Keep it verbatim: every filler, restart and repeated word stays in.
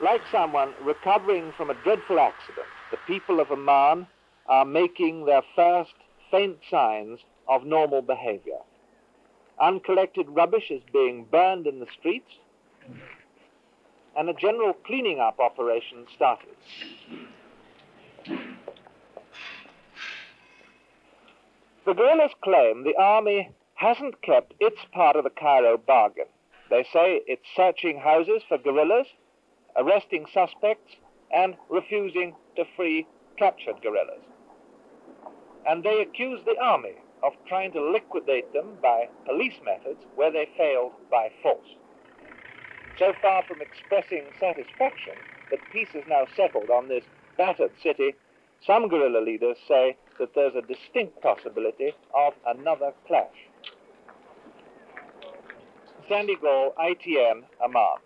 Like someone recovering from a dreadful accident, the people of Amman are making their first faint signs of normal behavior. Uncollected rubbish is being burned in the streets, and a general cleaning up operation started. The guerrillas claim the army hasn't kept its part of the Cairo bargain. They say it's searching houses for guerrillas, arresting suspects, and refusing to free captured guerrillas. And they accuse the army of trying to liquidate them by police methods where they failed by force. So far from expressing satisfaction that peace is now settled on this battered city, some guerrilla leaders say that there's a distinct possibility of another clash. Sandy Gall, I T N, Amman.